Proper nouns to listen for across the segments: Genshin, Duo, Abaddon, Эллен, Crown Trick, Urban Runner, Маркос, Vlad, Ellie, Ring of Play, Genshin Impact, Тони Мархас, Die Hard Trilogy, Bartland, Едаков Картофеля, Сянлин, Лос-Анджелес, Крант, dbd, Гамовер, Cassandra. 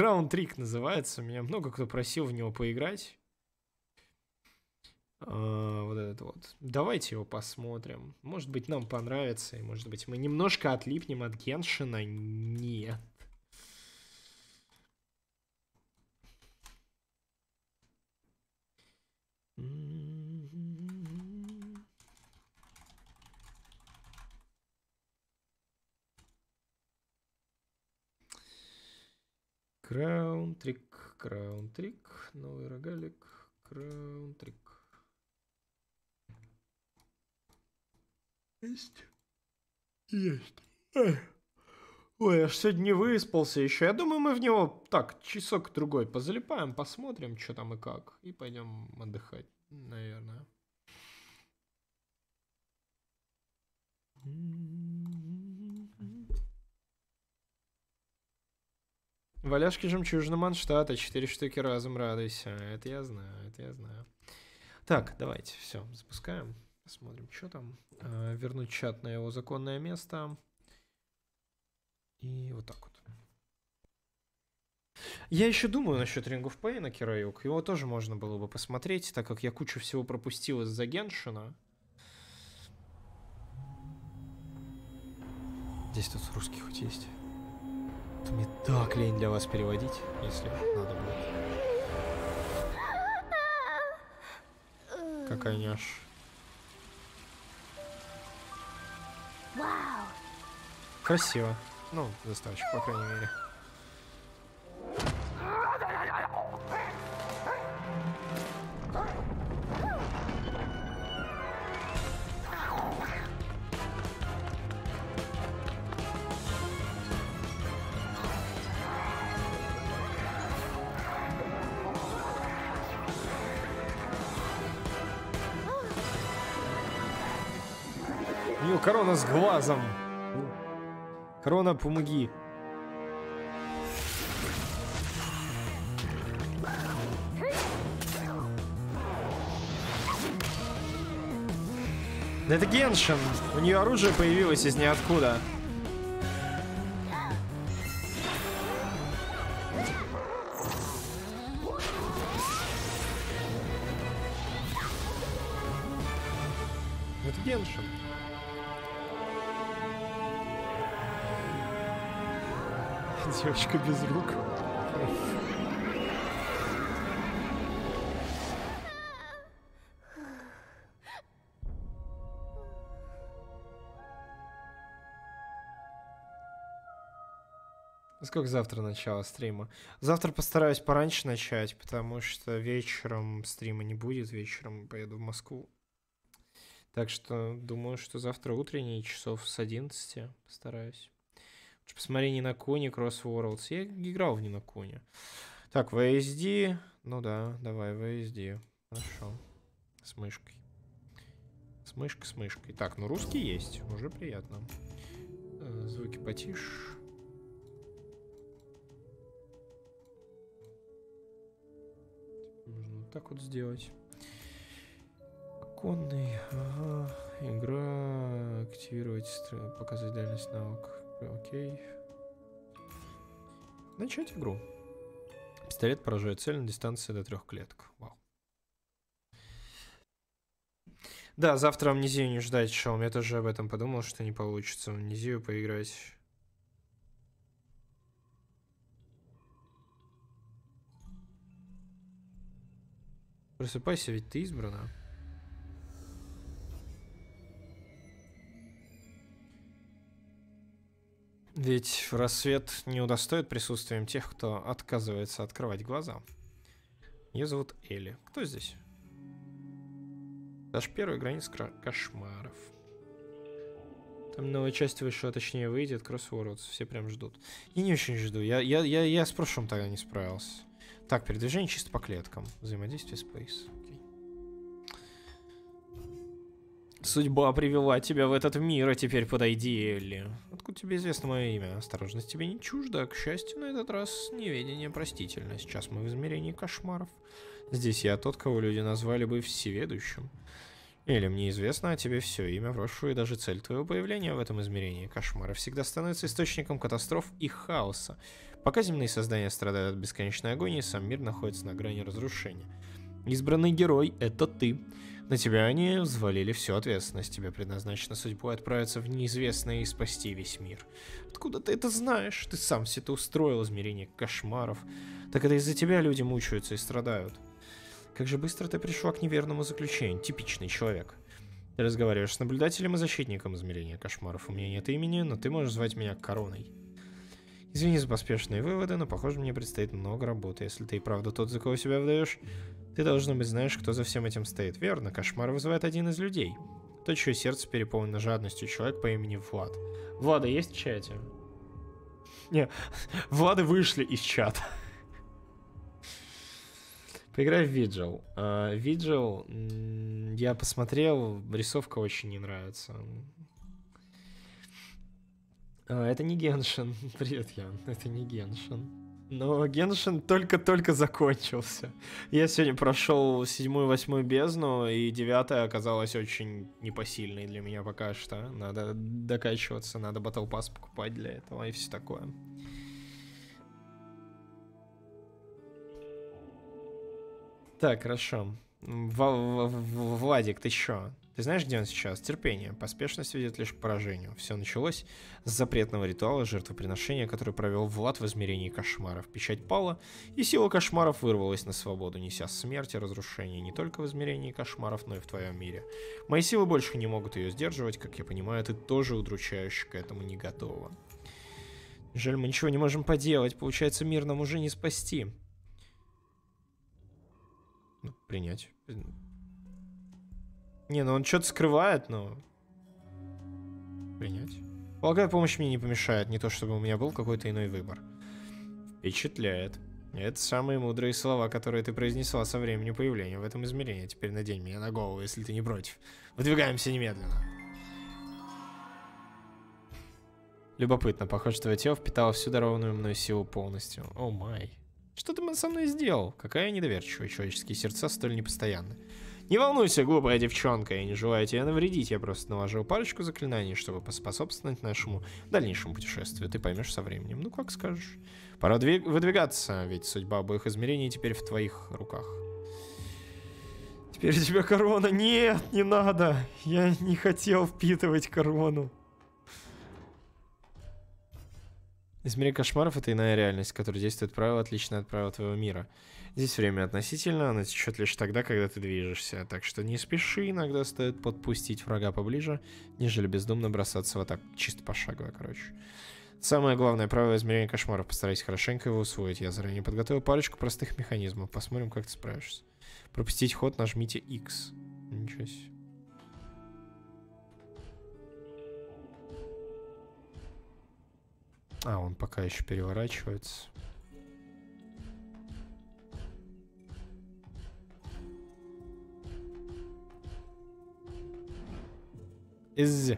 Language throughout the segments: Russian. Ground Trick называется. Меня много кто просил в него поиграть. Вот этот вот. Давайте его посмотрим. Может быть, нам понравится. И может быть, мы немножко отлипнем от Геншина. Нет. Ground Trick, новый рогалик, Ground Trick. Есть. Есть. Ой, аж сегодня не выспался еще. Я думаю, мы в него так, часок-другой позалипаем, посмотрим, что там и как. И пойдем отдыхать, наверное. Валяшки жемчужина Манштата, 4 штуки разом, радуйся. Это я знаю, это я знаю. Так, давайте, все, запускаем. Посмотрим, что там. Вернуть чат на его законное место. И вот так вот. Я еще думаю насчет Ring of Play на Кираюк. Его тоже можно было бы посмотреть, так как я кучу всего пропустил из-за Геншина. Здесь тут русский хоть есть. Это мне так лень для вас переводить, если надо будет. Какая няш. Красиво. Ну, достаточно, по крайней мере. Корона с глазом. Корона, помоги. Да это Геншин. У нее оружие появилось из ниоткуда. Это Геншин. Девочка без рук. Сколько завтра начало стрима? Завтра постараюсь пораньше начать, потому что вечером стрима не будет. Вечером поеду в Москву. Так что думаю, что завтра утренние часов с 11 постараюсь. Посмотри, не на коне, CrossWorlds. Я играл в не на коне. Так, VSD. Ну да, давай, VSD. Хорошо. С мышкой. С мышкой, с мышкой. Так, ну русский есть. Уже приятно. Звуки потише. Можно вот так вот сделать. Конный. Ага. Игра. Активировать. Показать дальность навык. Окей. Начать игру. Пистолет поражает цель на дистанции до 3 клеток. Вау. Да, завтра амнезию не ждать, шоу. Я тоже об этом подумал, что не получится в амнезию поиграть. Просыпайся, ведь ты избрана. Ведь рассвет не удостоит присутствием тех, кто отказывается открывать глаза. Ее зовут Элли. Кто здесь? Даже первая граница кошмаров. Там новая часть вышла, точнее выйдет, CrossWorlds. Все прям ждут. Я не очень жду. Я с прошлым тогда не справился. Так, передвижение чисто по клеткам. Взаимодействие с Space. Судьба привела тебя в этот мир, а теперь подойди, Элли. Откуда тебе известно мое имя? Осторожность тебе не чужда, к счастью, на этот раз неведение простительно. Сейчас мы в измерении кошмаров. Здесь я тот, кого люди назвали бы всеведущим. Элли, мне известно о тебе все, имя, прошлое и даже цель твоего появления в этом измерении. Кошмары всегда становятся источником катастроф и хаоса. Пока земные создания страдают от бесконечной агонии, сам мир находится на грани разрушения. Избранный герой — это ты. На тебя они взвалили всю ответственность. Тебе предназначено судьбой отправиться в неизвестное и спасти весь мир. Откуда ты это знаешь? Ты сам все это устроил, измерение кошмаров. Так это из-за тебя люди мучаются и страдают. Как же быстро ты пришла к неверному заключению, типичный человек. Ты разговариваешь с наблюдателем и защитником измерения кошмаров. У меня нет имени, но ты можешь звать меня Короной. Извини за поспешные выводы, но, похоже, мне предстоит много работы. Если ты и правда тот, за кого себя выдаешь, ты, должно быть, знаешь, кто за всем этим стоит. Верно, кошмар вызывает один из людей. Тот, чье сердце переполнено жадностью, человек по имени Влад. Влада есть в чате? Не, Влады вышли из чата. Поиграй в Vigil. Vigil, я посмотрел, рисовка очень не нравится. Это не Genshin. Привет, Ян. Это не Genshin. Но Genshin только-только закончился. Я сегодня прошел 7-8 бездну, и 9 оказалась очень непосильной для меня пока что. Надо докачиваться, надо Battle Pass покупать для этого и все такое. Так, хорошо. Владик, ты чё? Ты знаешь, где он сейчас? Терпение. Поспешность ведет лишь к поражению. Все началось с запретного ритуала жертвоприношения, который провел Влад в измерении кошмаров. Печать пала, и сила кошмаров вырвалась на свободу, неся смерть и разрушение не только в измерении кошмаров, но и в твоем мире. Мои силы больше не могут ее сдерживать, как я понимаю, ты тоже удручающе к этому не готова. Жаль, мы ничего не можем поделать, получается, мир нам уже не спасти. Ну, принять. Не, ну он что-то скрывает, но... Принять. Полагаю, помощь мне не помешает. Не то, чтобы у меня был какой-то иной выбор. Впечатляет. Это самые мудрые слова, которые ты произнесла со времени появления в этом измерении. Теперь надень меня на голову, если ты не против. Выдвигаемся немедленно. Любопытно. Похоже, что твое тело впитало всю дарованную мной силу полностью. О май. Что ты со мной сделал? Какая я недоверчивая. Человеческие сердца столь непостоянны. Не волнуйся, глупая девчонка, я не желаю тебе навредить, я просто наложил парочку заклинаний, чтобы поспособствовать нашему дальнейшему путешествию, ты поймешь со временем, ну как скажешь. Пора выдвигаться, ведь судьба обоих измерений теперь в твоих руках. Теперь у тебя корона, нет, не надо, я не хотел впитывать корону. Измерение кошмаров — это иная реальность, в которой действует правило, отличное от правила твоего мира. Здесь время относительно, оно течет лишь тогда, когда ты движешься. Так что не спеши, иногда стоит подпустить врага поближе, нежели бездумно бросаться вот так, чисто пошагово, короче. Самое главное правило измерения кошмаров. Постарайся хорошенько его усвоить. Я заранее подготовил парочку простых механизмов. Посмотрим, как ты справишься. Пропустить ход, нажмите X. Ничего себе. А, он пока еще переворачивается. Из.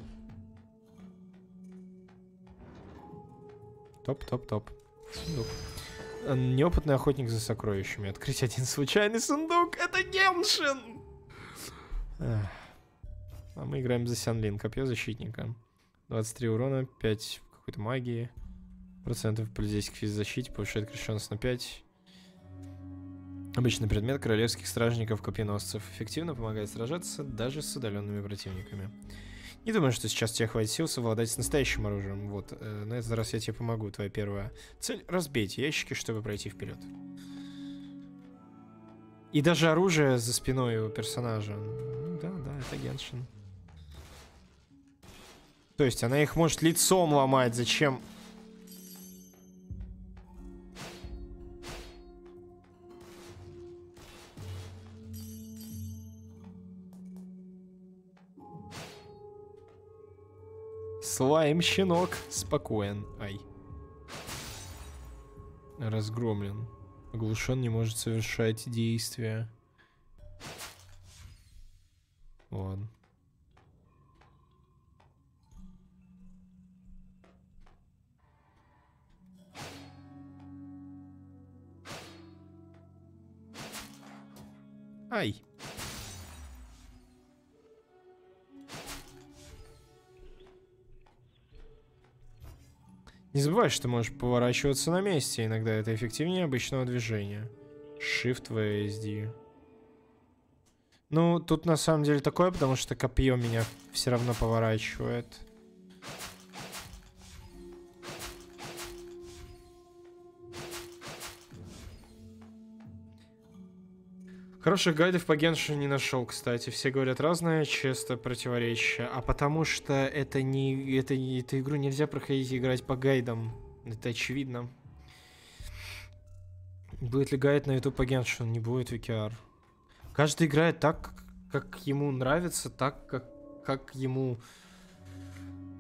Топ-топ-топ. Сундук. Неопытный охотник за сокровищами. Открыть один случайный сундук. Это Геншин! А мы играем за Сянлин. Копье защитника. 23 урона, 5 какой-то магии. Процентов полицейских физ защите повышает крещенность на 5. Обычный предмет королевских стражников-копьеносцев. Эффективно помогает сражаться даже с удаленными противниками. Не думаю, что сейчас тебе хватит сил совладать с настоящим оружием. Вот, на этот раз я тебе помогу. Твоя первая цель — разбить ящики, чтобы пройти вперед. И даже оружие за спиной его персонажа. Ну, да, это Геншин. То есть она их может лицом ломать. Зачем... Слайм щенок спокоен. Ай. Разгромлен. Оглушен, не может совершать действия. Ладно. Ай. Не забывай, что ты можешь поворачиваться на месте. Иногда это эффективнее обычного движения. Shift VSD. Ну, тут на самом деле такое, потому что копье меня все равно поворачивает. Хороших гайдов по Геншину не нашел, кстати. Все говорят разное, честно противоречие. А потому что эту игру нельзя проходить и играть по гайдам. Это очевидно. Будет ли гайд на YouTube по Геншину? Не будет, VKR. Каждый играет так, как ему нравится, так, как ему...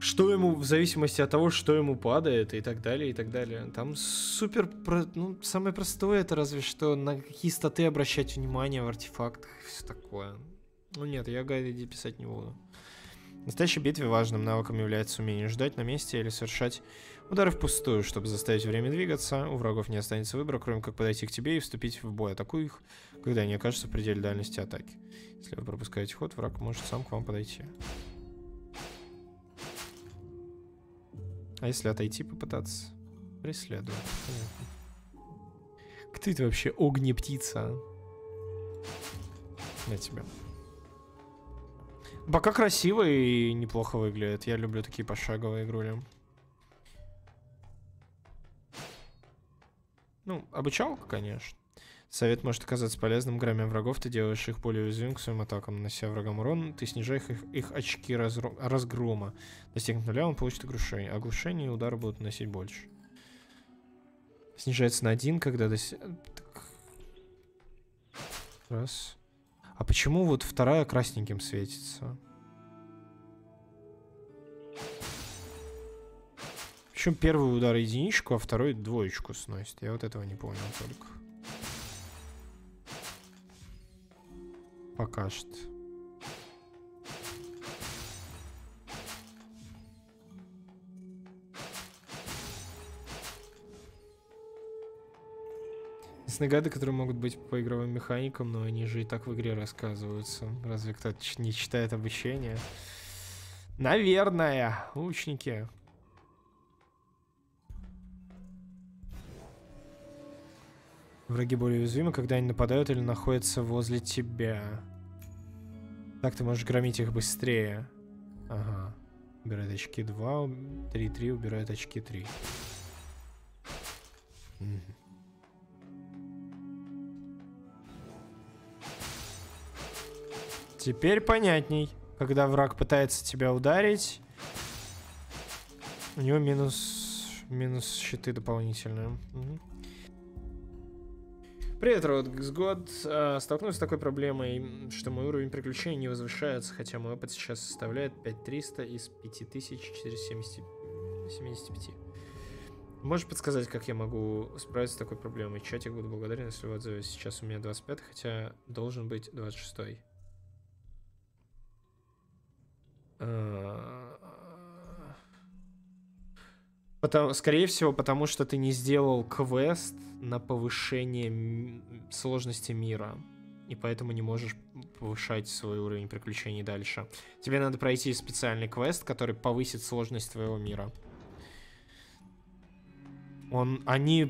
Что ему, в зависимости от того, что ему падает, и так далее, и так далее. Там супер... Ну, самое простое, это разве что на какие статы обращать внимание в артефактах и все такое. Ну нет, я гайды писать не буду. В настоящей битве важным навыком является умение ждать на месте или совершать удары впустую, чтобы заставить время двигаться. У врагов не останется выбора, кроме как подойти к тебе и вступить в бой. Атакуй их, когда они окажутся в пределе дальности атаки. Если вы пропускаете ход, враг может сам к вам подойти. А если отойти, попытаться? Преследую. Понятно. Кто это вообще? Огнептица. На тебя. Бока красиво и неплохо выглядит. Я люблю такие пошаговые игрули. Ну, обучалка, конечно. Совет может оказаться полезным. Громя врагов, ты делаешь их более уязвимым к своим атакам. Нанося врагам урон, ты снижаешь их очки разгрома. Достигнув нуля, он получит оглушение. Оглушение и удары будут наносить больше. Снижается на 1, когда раз. А почему вот вторая красненьким светится? Причем первый удар единичку, а второй двоечку сносит. Я вот этого не понял только. Пока что. Есть гайды, которые могут быть по игровым механикам, но они же и так в игре рассказываются. Разве кто-то не читает обучение? Наверное, лучники. Враги более уязвимы, когда они нападают или находятся возле тебя. Так ты можешь громить их быстрее. Ага. Убирает очки 2, 3, 3, убирает очки 3. Теперь понятней. Когда враг пытается тебя ударить, у него минус щиты дополнительные. Угу. Привет, Родгсгод. Столкнулся с такой проблемой, что мой уровень приключений не возвышается, хотя мой опыт сейчас составляет 5300 из 5475. Можешь подсказать, как я могу справиться с такой проблемой? Чатик, буду благодарен, если вы отзовете. Сейчас у меня 25, хотя должен быть 26. Скорее всего, потому что ты не сделал квест на повышение сложности мира. И поэтому не можешь повышать свой уровень приключений дальше. Тебе надо пройти специальный квест, который повысит сложность твоего мира. Они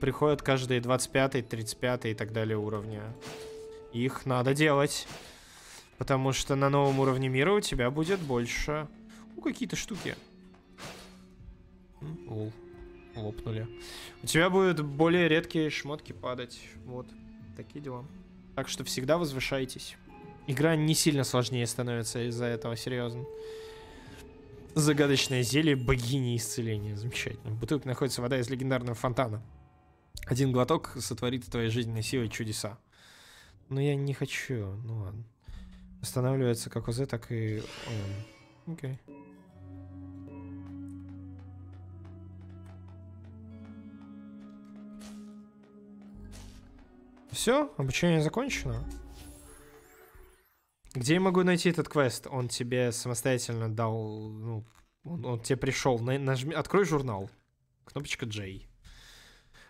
приходят каждые 25, 35 и так далее уровня. Их надо делать. Потому что на новом уровне мира у тебя будет больше... какие-то штуки. Лопнули. У тебя будут более редкие шмотки падать. Вот. Такие дела. Так что всегда возвышайтесь. Игра не сильно сложнее становится из-за этого, серьезно. Загадочное зелье богини исцеления. Замечательно. В бутылке находится вода из легендарного фонтана. Один глоток сотворит твоей жизненной силой чудеса. Но я не хочу. Ну ладно. Останавливается как ОЗ, так и... Окей. Все, обучение закончено. Где я могу найти этот квест? Он тебе самостоятельно дал... Ну, он тебе пришел. Открой журнал. Кнопочка J.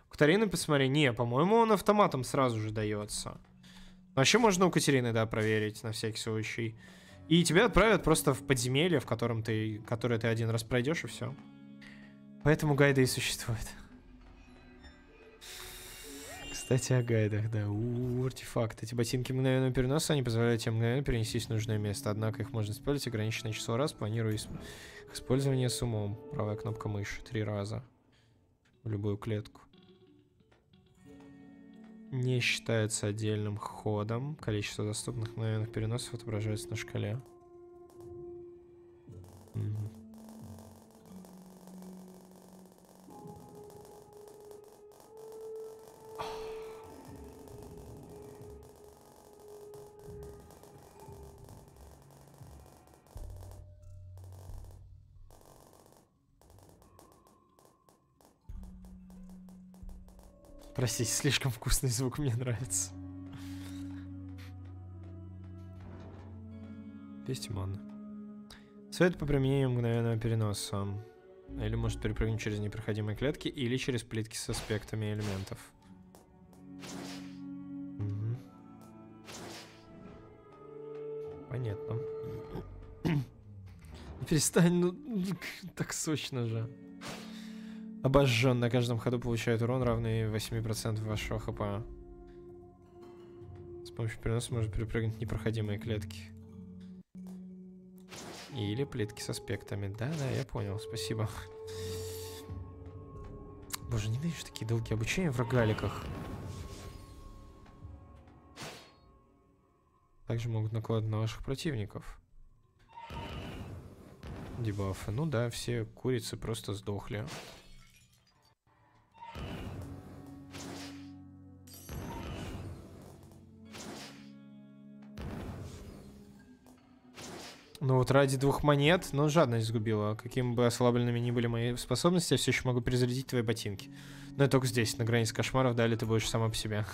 У Катарины посмотри. Не, по-моему, он автоматом сразу же дается. Вообще можно у Катерины, да, проверить на всякий случай. И тебя отправят просто в подземелье, которое ты один раз пройдешь, и все. Поэтому гайды и существуют. Кстати, о гайдах, да. Артефакт. Эти ботинки мгновенного переноса, они позволяют тебе мгновенно перенестись в нужное место. Однако их можно использовать ограниченное число раз, планируя использование с умом. Правая кнопка мыши 3 раза. В любую клетку. Не считается отдельным ходом. Количество доступных мгновенных переносов отображается на шкале. Простите, слишком вкусный звук, мне нравится. Пестимон. Совет по применению мгновенного переноса. Или может перепрыгнуть через непроходимые клетки, или через плитки с аспектами элементов. Угу. Понятно. Перестань, ну так сочно же. Обожжен. На каждом ходу получает урон, равный 8% вашего хп. С помощью переноса можно перепрыгнуть непроходимые клетки. Или плитки с аспектами. Да, я понял. Спасибо. Боже, ненавижу такие долгие обучения в рогаликах. Также могут накладывать на ваших противников. Дебафы. Ну да, все курицы просто сдохли. Ну вот ради 2 монет, но жадность сгубила. Какими бы ослабленными ни были мои способности, я все еще могу перезарядить твои ботинки. Но я только здесь, на границе кошмаров, далее ты будешь сама по себе.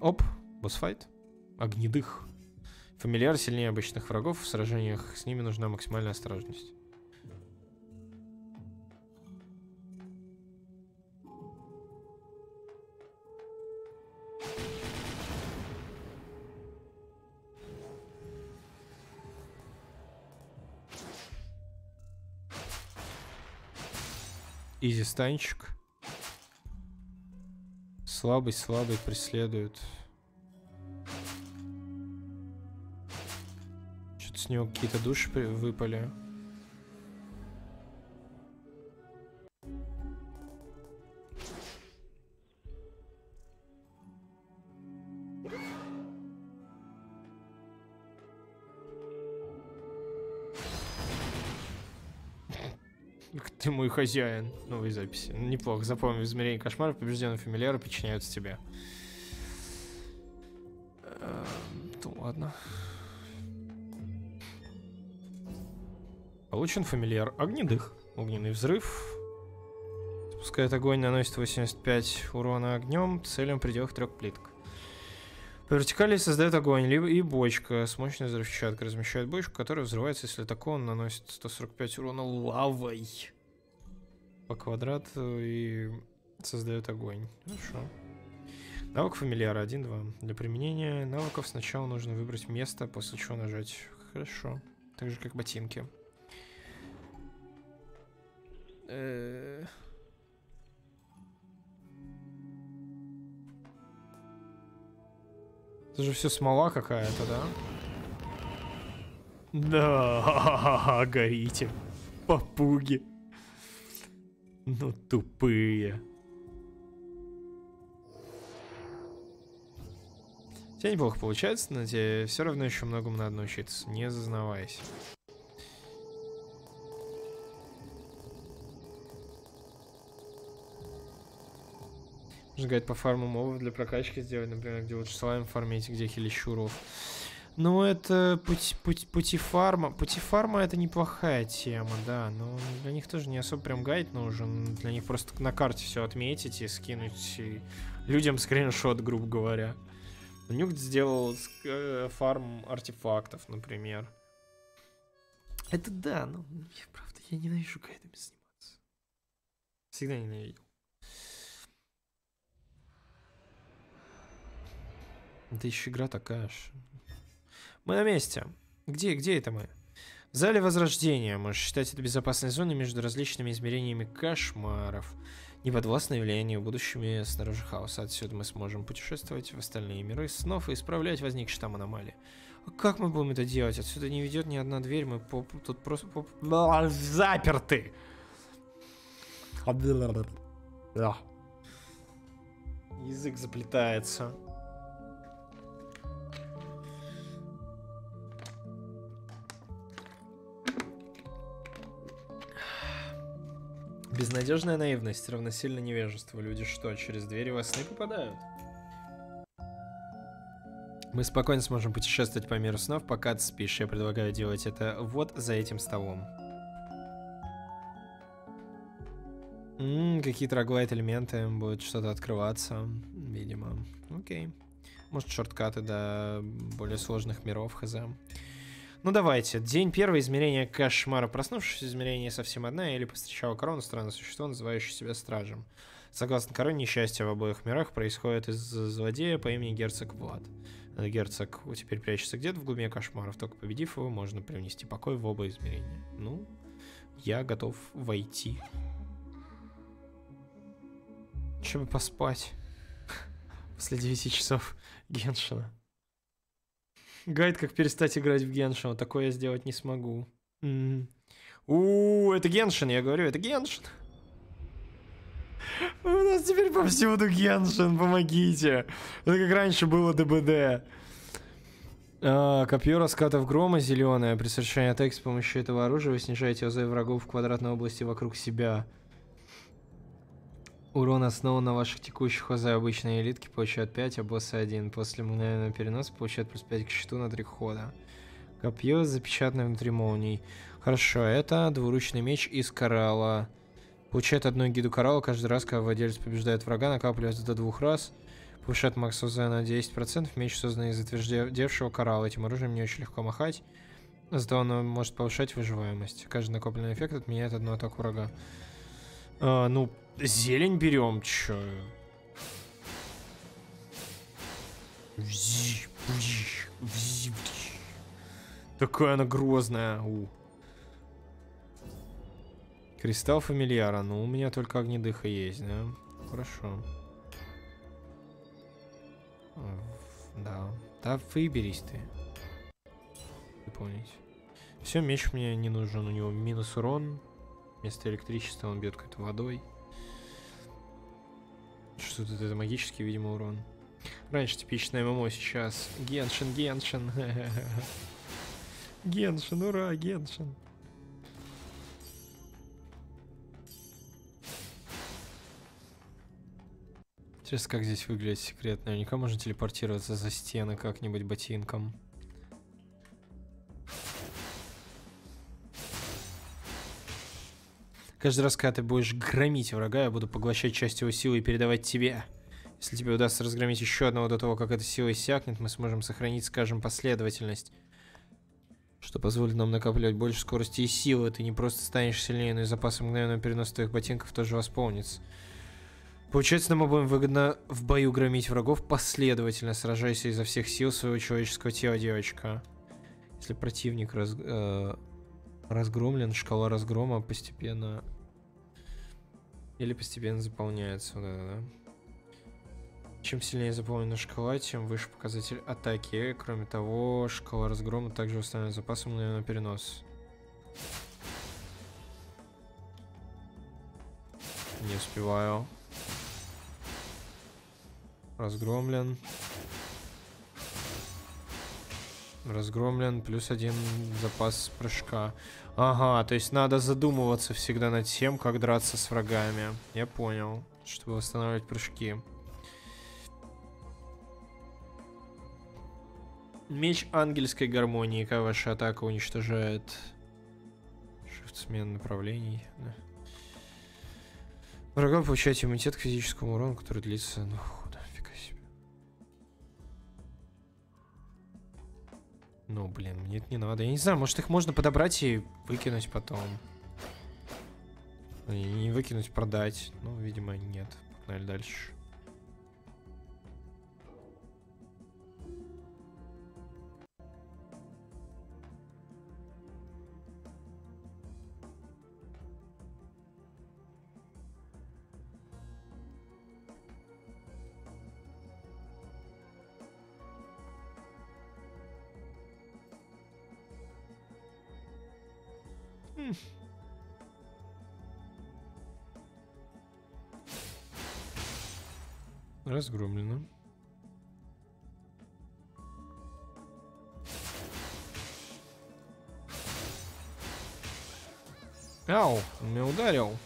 Оп, боссфайт. Огнедых. Фамильяр сильнее обычных врагов, в сражениях с ними нужна максимальная осторожность. Изи станчик. Слабый преследует. Что-то с него какие-то души выпали. Ты мой хозяин. Новые записи. Неплохо. Запомни, в измерении кошмаров побежденные фамильяры подчиняются тебе. Ну ладно. Получен фамильяр огнедых. Огненный взрыв. Спускает огонь, наносит 85 урона огнем целям в пределах 3 плиток. По вертикали создает огонь, либо и бочка с мощной взрывчаткой. Размещает бочку, которая взрывается, если атакует, он наносит 145 урона лавой. По квадрату и создает огонь. Хорошо. Навык фамильяра 1-2. Для применения навыков сначала нужно выбрать место, после чего нажать. Хорошо. Так же, как ботинки. Это же все смола какая-то, да? Да, ха-ха-ха, горите, попуги. Ну тупые. Тебе неплохо получается, но тебе все равно еще многому надо научиться. Не зазнавайся. Можно, говорит, по фарму мобов для прокачки сделать, например, где лучше слайм фармить, где хилищуров. Но это пути фарма. Пути фарма — это неплохая тема, да. Но для них тоже не особо прям гайд нужен. Для них просто на карте все отметить и скинуть и людям скриншот, грубо говоря. Нюк сделал фарм артефактов, например. Это да, но я, правда, я ненавижу гайдами заниматься. Всегда ненавидел. Это еще игра такая же. Мы на месте. Где это мы? В зале Возрождения. Можешь считать это безопасной зоной между различными измерениями кошмаров. Неподвластное явление будущими снаружи хаоса. Отсюда мы сможем путешествовать в остальные миры снов и исправлять возникшие там аномалии. А как мы будем это делать? Отсюда не ведет ни одна дверь. Мы тут просто заперты. Да. Язык заплетается. Безнадежная наивность равносильно невежеству. Люди что, через двери во сны попадают? Мы спокойно сможем путешествовать по миру снов, пока ты спишь. Я предлагаю делать это вот за этим столом. Какие-то роглайт-элементы. Будет что-то открываться, видимо. Окей. Может, шорткаты до более сложных миров, хз. Ну давайте. День первый. Измерение кошмара. Проснувшись, измерение совсем одна. Или постречала корону, странное существо, называющее себя стражем. Согласно короне, несчастье в обоих мирах происходит из-за злодея по имени герцог Влад. Герцог теперь прячется где-то в глубине кошмаров. Только победив его, можно привнести покой в оба измерения. Ну, я готов войти. Че бы поспать после 9 часов Геншина. Гайд, как перестать играть в Геншин. Вот такое я сделать не смогу. Это Геншин, я говорю, это Геншин. У нас теперь повсюду Геншин, помогите. Это как раньше было ДБД. Копье раскатов грома зеленое. При совершении атаки с помощью этого оружия вы снижаете ОЗ врагов в квадратной области вокруг себя. Урон основан на ваших текущих ОЗ. Обычные элитки получают 5, а боссы 1. После мгновенного переноса получают плюс 5 к щиту на 3 хода. Копье запечатано внутри молний. Хорошо, это двуручный меч из коралла. Получает одну гиду коралла каждый раз, когда владелец побеждает врага, накапливается до 2 раз. Повышает макс ОЗ на 10%. Меч создан из отвердевшего коралла. Этим оружием не очень легко махать. Зато он может повышать выживаемость. Каждый накопленный эффект отменяет одну атаку врага. Ну, зелень берем, чё? Такая она грозная. Кристалл фамильяра. Ну, у меня только огнедыха есть, да? Хорошо. Да. Да, выберись ты. Помните. Все, меч мне не нужен. У него минус урон. Вместо электричества он бьет какой-то водой. Что тут это магический, видимо, урон. Раньше типичное ММО, сейчас Геншин. Геншин, ура, Геншин. Интересно, как здесь выглядит секрет. Наверняка можно телепортироваться за стены как-нибудь ботинком. Каждый раз, когда ты будешь громить врага, я буду поглощать часть его силы и передавать тебе. Если тебе удастся разгромить еще одного до того, как эта сила иссякнет, мы сможем сохранить, скажем, последовательность. Что позволит нам накапливать больше скорости и силы. Ты не просто станешь сильнее, но и запасы мгновенного переноса твоих ботинков тоже восполнится. Получается, нам обоим выгодно в бою громить врагов последовательно, сражаясь изо всех сил своего человеческого тела, девочка. Если противник разгромлен, шкала разгрома постепенно... Или постепенно заполняется, да. Чем сильнее заполнена шкала, тем выше показатель атаки. Кроме того, шкала разгрома также устанавливает запасом на перенос. Не успеваю. Разгромлен. Разгромлен, плюс 1 запас прыжка. Ага, то есть надо задумываться всегда над тем, как драться с врагами. Я понял, чтобы восстанавливать прыжки. Меч ангельской гармонии. Какая ваша атака уничтожает? Shift смен направлений. Да. Врага получает иммунитет к физическому урону, который длится... Ну, фига себе. Ну, блин, мне это не надо. Я не знаю, может, их можно подобрать и выкинуть потом. И не выкинуть, продать. Ну, видимо, нет. Погнали дальше. Разгромлено. Ау, он меня ударил.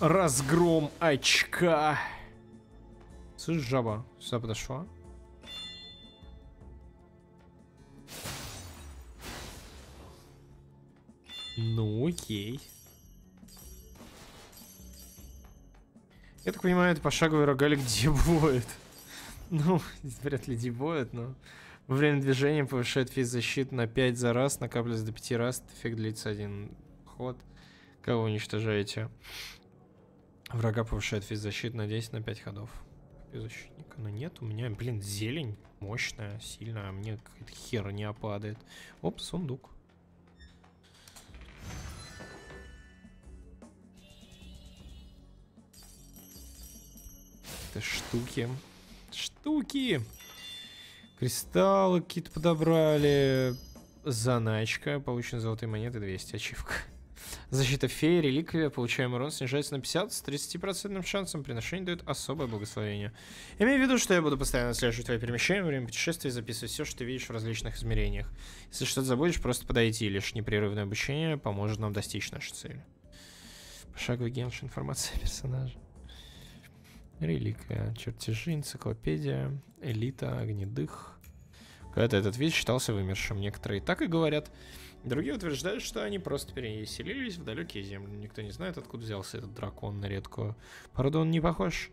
Разгром очка. Слышь, жаба сюда подошла. Ну, окей. Я так понимаю, это пошаговый рогалик дебоет. Ну, вряд ли дебоет, но... Во время движения повышает физ защиты на 5 за раз, накапливается до 5 раз, эффект длится один ход. Кого уничтожаете? Врага повышает физзащиту на 10 на 5 ходов. Защитника. Но нет, у меня, блин, зелень мощная, сильная, а мне какая-то херня падает. Оп, сундук. Это штуки. Штуки! Кристаллы какие-то подобрали. Заначка. Получены золотые монеты, 200 ачивка. Защита феи, реликвия, получаемый урон снижается на 50 с 30% шансом. Приношение дает особое благословение. Имею в виду, что я буду постоянно отслеживать твои перемещения во время путешествий, записывать все, что ты видишь в различных измерениях. Если что-то забудешь, просто подойти. Лишь непрерывное обучение поможет нам достичь нашей цели. Пошаговый геншин, информация о персонаже. Реликвия, чертежи, энциклопедия, элита, огнедых. Когда-то этот вид считался вымершим. Некоторые так и говорят. Другие утверждают, что они просто переселились в далекие земли. Никто не знает, откуда взялся этот дракон на редкую породу. Он не похож.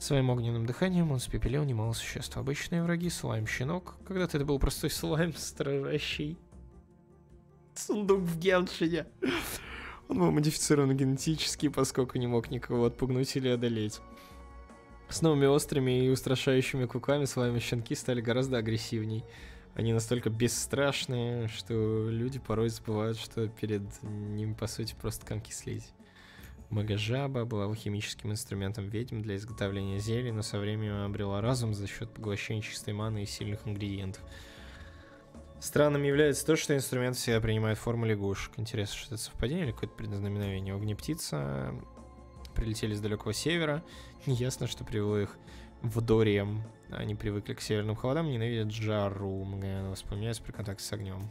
Своим огненным дыханием он спепелил немало существ. Обычные враги, слайм-щенок. Когда-то это был простой слайм, сторожащий сундук в Геншине. Он был модифицирован генетически, поскольку не мог никого отпугнуть или одолеть. С новыми острыми и устрашающими куками слайм-щенки стали гораздо агрессивней. Они настолько бесстрашные, что люди порой забывают, что перед ним, по сути, просто комки слизи. Магожаба была химическим инструментом ведьм для изготовления зелий, но со временем обрела разум за счет поглощения чистой маны и сильных ингредиентов. Странным является то, что инструмент всегда принимает форму лягушек. Интересно, что это совпадение или какое-то предназнаменование. Огнептица прилетели с далекого севера. Неясно, что привело их в Дорием. Они привыкли к северным холодам, ненавидят жару. Мгновенно воспоминается при контакте с огнем.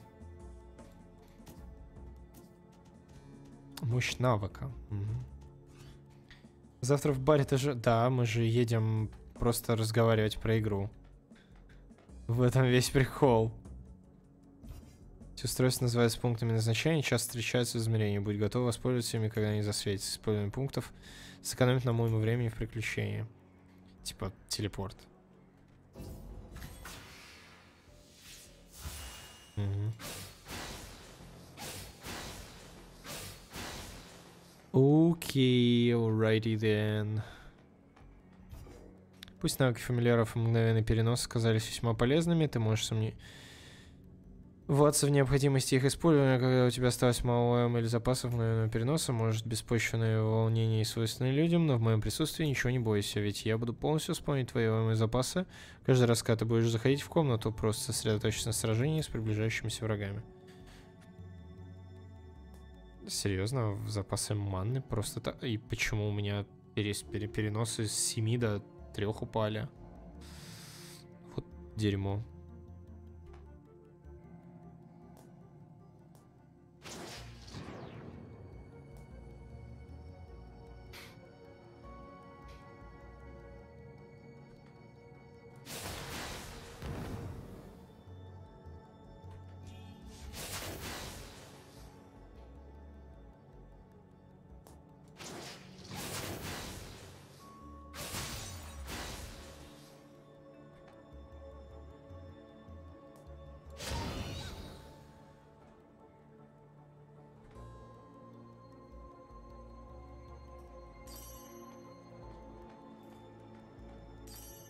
Мощь навыка. Угу. Завтра в баре тоже... Да, мы же едем просто разговаривать про игру. В этом весь прикол. Эти устройства называются пунктами назначения. Часто встречаются в измерении. Будь готов воспользоваться ими, когда они засветятся. Использование пунктов сэкономит нам уйму времени в приключении. Типа телепорт. Угу. Окей, alrighty then. Пусть навыки фамильяров и мгновенный перенос оказались весьма полезными, ты можешь сомневаться в необходимости их использования, когда у тебя осталось мало ОМ или запасов мгновенного переноса, может беспочвенное волнение и свойственное людям, но в моем присутствии ничего не бойся, ведь я буду полностью исполнять твои ОМ и запасы. Каждый раз, когда ты будешь заходить в комнату, просто сосредоточься на сражении с приближающимися врагами. Серьезно, в запасы манны просто так... И почему у меня переносы с 7 до 3 упали? Вот дерьмо.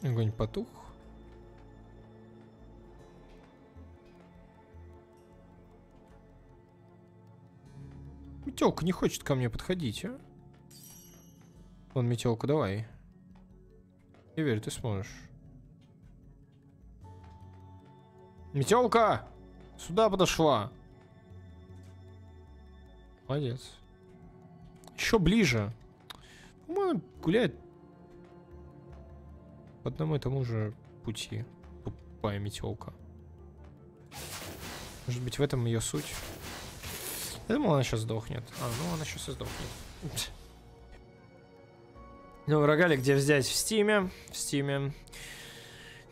Огонь потух. Метелка не хочет ко мне подходить, а? Вон, метелка, давай. Не верю, ты сможешь. Метелка! Сюда подошла. Молодец. Еще ближе. По-моему, гуляет по одному и тому же пути. Тупая метелка. Может быть, в этом ее суть. Я думал, она сейчас сдохнет. А, ну она сейчас и сдохнет. Ну, рогали, где взять? В стиме. В стиме.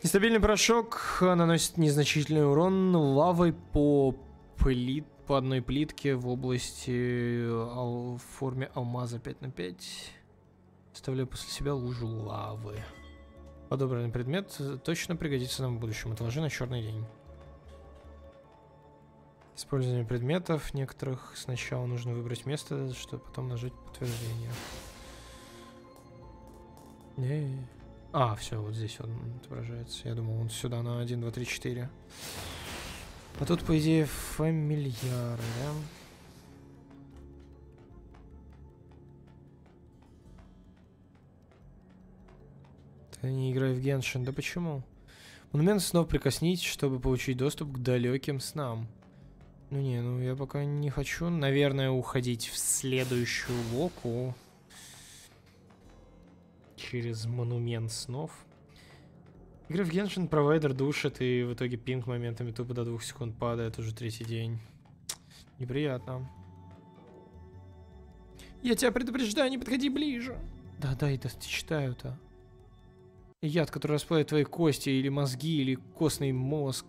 Нестабильный порошок наносит незначительный урон лавой по одной плитке в области в форме алмаза 5×5. Оставляю после себя лужу лавы. Подобранный предмет точно пригодится нам в будущем. Отложи на черный день. Использование предметов некоторых сначала нужно выбрать место, чтобы потом нажать подтверждение. Не. А, все, вот здесь он отображается. Я думал, он сюда на 1, 2, 3, 4. А тут, по идее, фамильяры, да? Ты не играй в Геншин. Да почему? Монумент снова прикоснись, чтобы получить доступ к далеким снам. Ну не, ну я пока не хочу, наверное, уходить в следующую локу. Через монумент снов. Игры в Genshin провайдер душит, и в итоге пинг моментами тупо до 2 секунд падает уже третий день. Неприятно. Я тебя предупреждаю, не подходи ближе. Да-да, это ты читаю-то. Яд, который расплавит твои кости, или мозги, или костный мозг.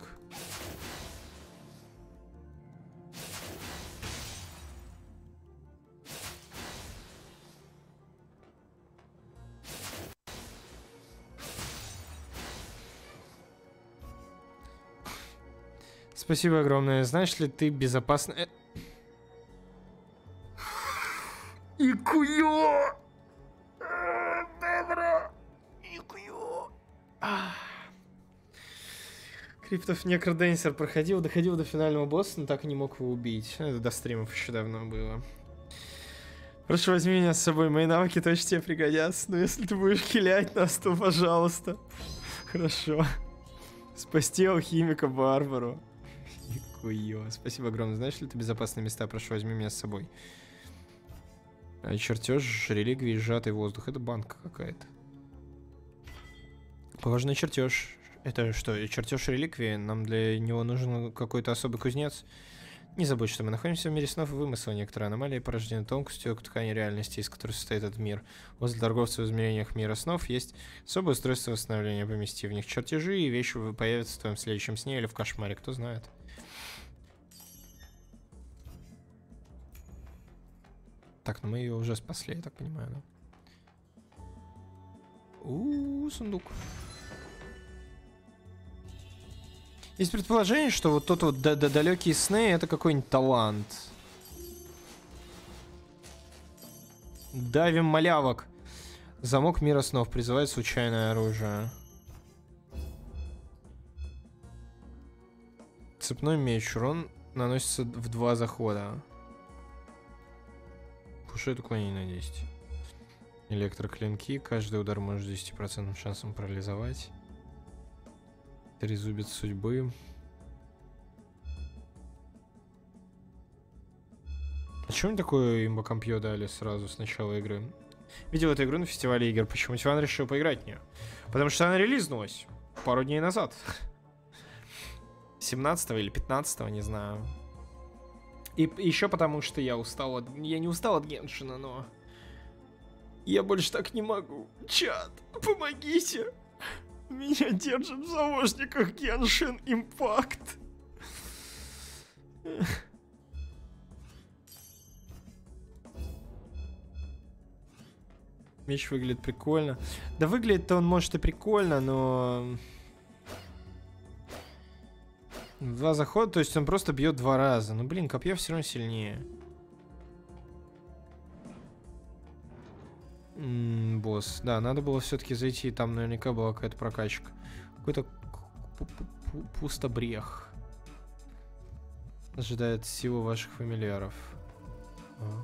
Спасибо огромное. Знаешь ли ты безопасно... Икуё! Бебра! Икуё! Криптов Некроденсер проходил, доходил до финального босса, но так и не мог его убить. Это до стримов еще давно было. Прошу, возьми меня с собой, мои навыки точно тебе пригодятся, но если ты будешь хилять нас, то пожалуйста. Хорошо. Спасти алхимика Барбару. Спасибо огромное. Знаешь ли ты безопасные места? Прошу, возьми меня с собой. Чертеж реликвии сжатый воздух. Это банка какая-то. Поважный чертеж. Это что? Чертеж реликвии? Нам для него нужен какой-то особый кузнец? Не забудь, что мы находимся в мире снов и вымысла. Некоторые аномалии порождены тонкостью к ткани реальности, из которой состоит этот мир. Возле торговцев в измерениях мира снов есть особое устройство восстановления. Помести в них чертежи, и вещи появятся в твоем следующем сне или в кошмаре. Кто знает. Так, ну мы ее уже спасли, я так понимаю, да? У-у-у, сундук. Есть предположение, что вот тот вот далекие сны — это какой-нибудь талант. Давим малявок. Замок мира снов призывает случайное оружие. Цепной меч. Урон наносится в 2 захода. Пушает уклонение на 10. Электроклинки. Каждый удар может 10% шансом парализовать. Трезубец судьбы. А чё мне такое имбокомпьё дали сразу с начала игры? Видел эту игру на фестивале игр. Почему Иван решил поиграть в неё? Потому что она релизнулась пару дней назад. 17 или 15, не знаю. И еще потому, что я устал от... Я не устал от Геншина, но... Я больше так не могу. Чат, помогите! Меня держит в заложниках Genshin Impact. Меч выглядит прикольно. Да выглядит-то он, может, и прикольно, но... 2 захода, то есть он просто бьет 2 раза. Ну, блин, копье все равно сильнее. Босс. Да, надо было все-таки зайти. Там наверняка была какая-то прокачка. Какой-то пустобрех. Ожидает силу ваших фамильяров. А.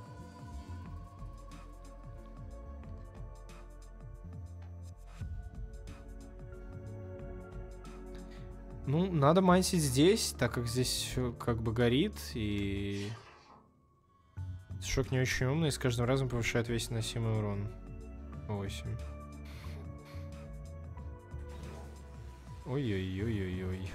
Ну, надо мансить здесь, так как здесь все как бы горит, и... Шок не очень умный, и с каждым разом повышает весь наносимый урон. 8. Ой-ой-ой-ой-ой.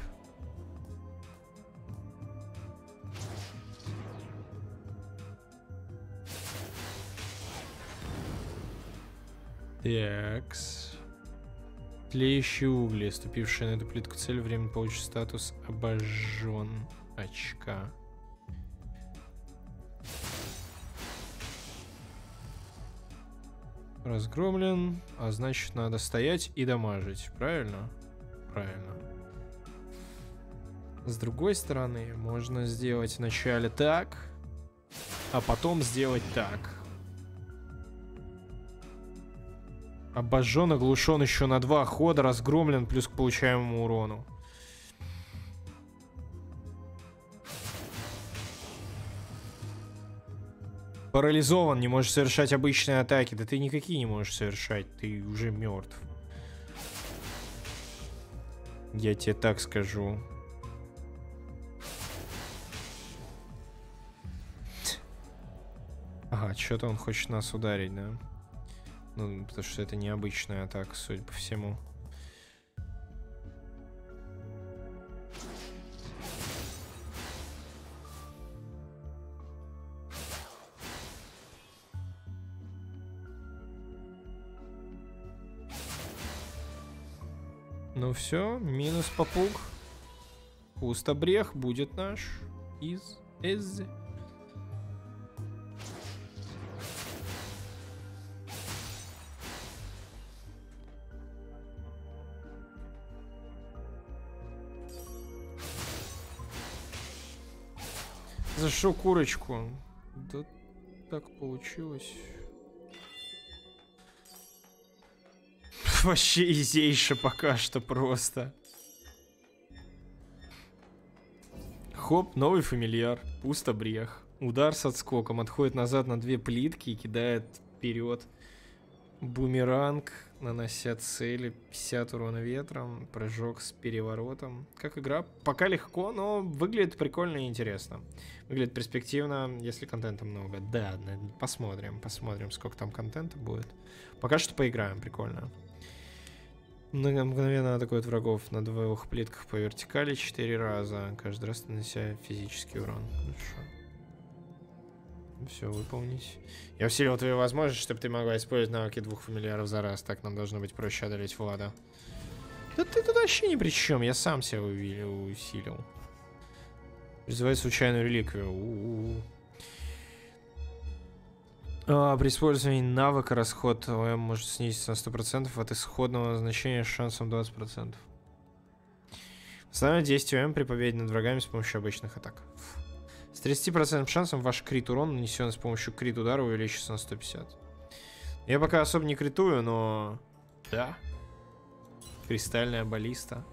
Такс. Тлеющие угли, ступившие на эту плитку цель, время получит статус обожжен очка. Разгромлен, а значит надо стоять и дамажить, правильно? Правильно. С другой стороны, можно сделать вначале так, а потом сделать так. Обожжен, оглушен еще на 2 хода, разгромлен плюс к получаемому урону. Парализован, не можешь совершать обычные атаки. Да ты никакие не можешь совершать, ты уже мертв. Я тебе так скажу. Ага, что-то он хочет нас ударить, да? Ну, потому что это необычная атака, судя по всему. Ну все, минус попуг. Пустобрех будет наш. Из... За что курочку? Да так получилось. Вообще изейше пока что просто. Хоп, новый фамильяр. Пустобрех. Удар с отскоком. Отходит назад на 2 плитки и кидает вперед. Бумеранг, нанося цели 50 урона ветром. Прыжок с переворотом. Как игра? Пока легко, но выглядит прикольно и интересно. Выглядит перспективно, если контента много. Да, посмотрим, сколько там контента будет. Пока что поиграем, прикольно. Мгновенно атакует врагов на 2 плитках по вертикали 4 раза. Каждый раз нанося физический урон. Хорошо. Все, выполнить. Я усилил твои возможности, чтобы ты могла использовать навыки 2 фамильяров за раз. Так нам должно быть проще одолеть Влада. Да ты тут вообще ни при чем. Я сам себя усилил. Призывает случайную реликвию. При использовании навыка расход ОМ может снизиться на 100% от исходного значения с шансом 20%. Основное действие ОМ при победе над врагами с помощью обычных атак. С 30% шансом ваш крит урон, нанесенный с помощью крит удара, увеличится на 150. Я пока особо не критую, но... Да. Кристальная баллиста.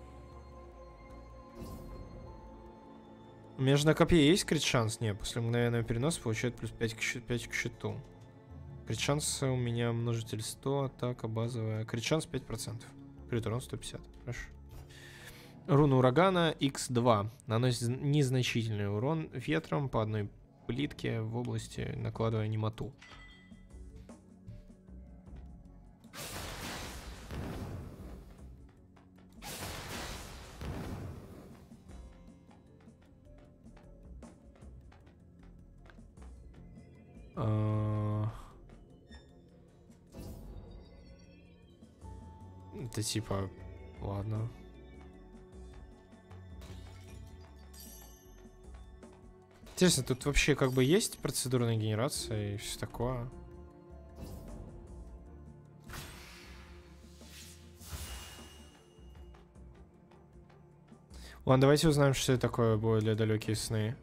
У меня же на копье есть крит шанс? Нет, после мгновенного переноса получает плюс 5 к щиту. Крит шанс у меня множитель 100, атака базовая. Крит шанс 5%. Крит урон 150. Хорошо. Руна урагана Х2 наносит незначительный урон ветром по 1 плитке в области, накладывая немоту. Это типа... Ладно. Интересно, тут вообще как бы есть процедурная генерация и все такое. Ладно, давайте узнаем, что это такое будет для далекие сны.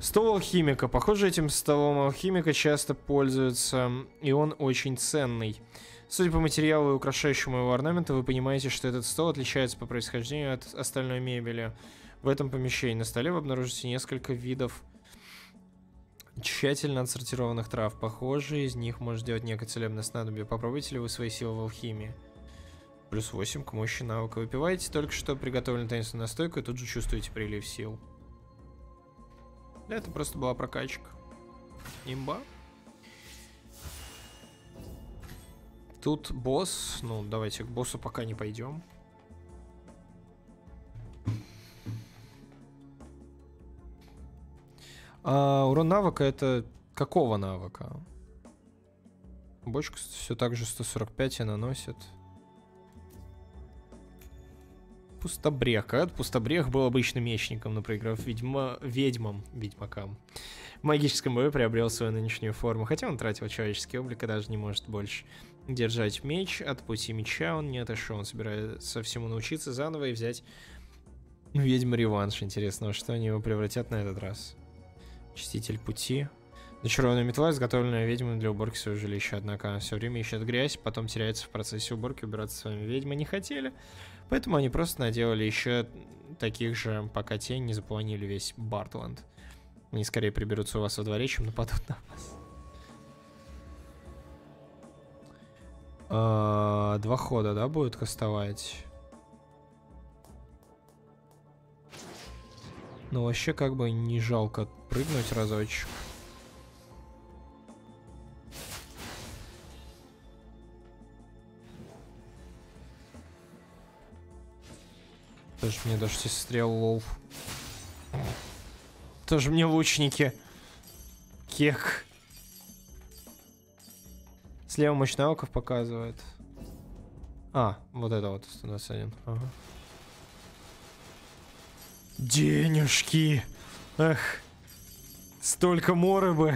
Стол алхимика. Похоже, этим столом алхимика часто пользуются, и он очень ценный. Судя по материалу и украшающему его орнаменту, вы понимаете, что этот стол отличается по происхождению от остальной мебели. В этом помещении на столе вы обнаружите несколько видов тщательно отсортированных трав. Похоже, из них может делать некое целебное снадобье. Попробуйте ли вы свои силы в алхимии? Плюс 8 к мощи навыка. Выпиваете только что приготовленную таинственную настойку и тут же чувствуете прилив сил. Да, это просто была прокачка. Имба. Тут босс. Ну, давайте к боссу пока не пойдем. А урон навыка это... Какого навыка? Бочку все так же 145 и наносит. Пустобрех. Когда-то пустобрех был обычным мечником, но проиграв ведьмакам, в магическом бою приобрел свою нынешнюю форму. Хотя он тратил человеческий облик и даже не может больше держать меч. От пути меча он не отошел. Он собирается всему научиться заново и взять ведьму реванш. Интересно, во что они его превратят на этот раз? Чиститель пути. Зачарованная метла, изготовленная ведьмой для уборки своего жилища. Однако она все время ищет грязь, потом теряется в процессе уборки. Убираться с вами ведьмы не хотели, поэтому они просто наделали еще таких же, пока те не заполонили весь Бартланд. Они скорее приберутся у вас во дворе, чем нападут на вас. Два хода, да, будет кастовать? Ну, вообще, как бы не жалко прыгнуть разочек. Тоже мне дождь из стрел, лол. Тоже мне лучники. Кек. Слева мощь навыков показывает. А, вот это вот 121. Ага. Денежки. Эх. Столько моры бы.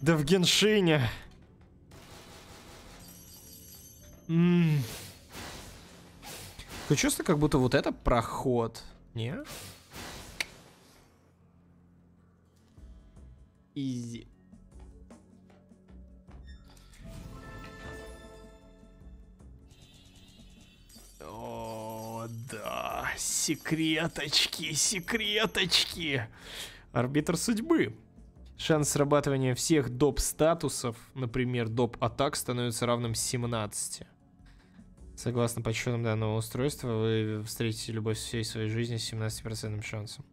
Да в Геншине. Такое чувство, как будто вот это проход. Не? Изи. О, да. Секреточки, секреточки. Арбитр судьбы. Шанс срабатывания всех доп. Статусов, например, доп. Атак, становится равным 17. Согласно подсчетам данного устройства, вы встретите любовь всей своей жизни с 17% шансом.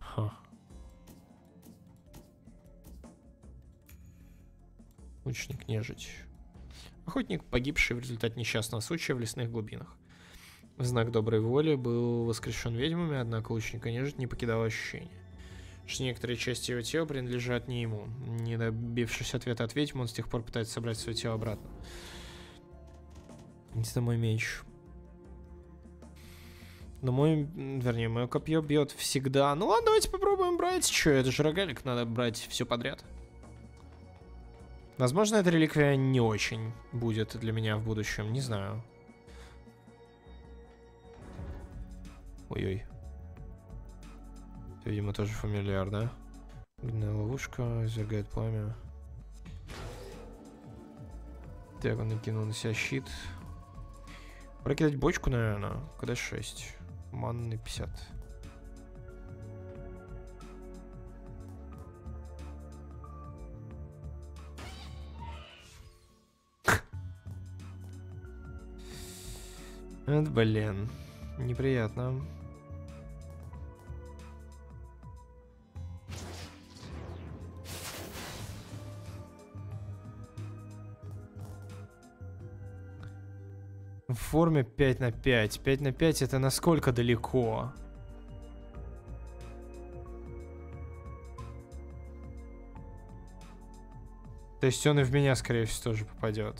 Ха. Лучник нежить. Охотник, погибший в результате несчастного случая в лесных глубинах. В знак доброй воли был воскрешен ведьмами, однако лучника нежить не покидало ощущение, что некоторые части его тела принадлежат не ему. Не добившись ответа от ведьмы, он с тех пор пытается собрать свое тело обратно. Это мой меч. Но мое копье бьет всегда. Ну ладно, давайте попробуем брать. Че, это же рогалик, надо брать все подряд. Возможно, эта реликвия не очень будет для меня в будущем, не знаю. Ой-ой. Это, видимо, тоже фамильяр, да? Бедная ловушка, извергает пламя. Так, он накинул на себя щит. Прокидать бочку, наверное. КД-6. Манны 50. Вот, блин. Неприятно. В форме 5 на 5. 5 на 5 это насколько далеко? То есть он и в меня, скорее всего, тоже попадет.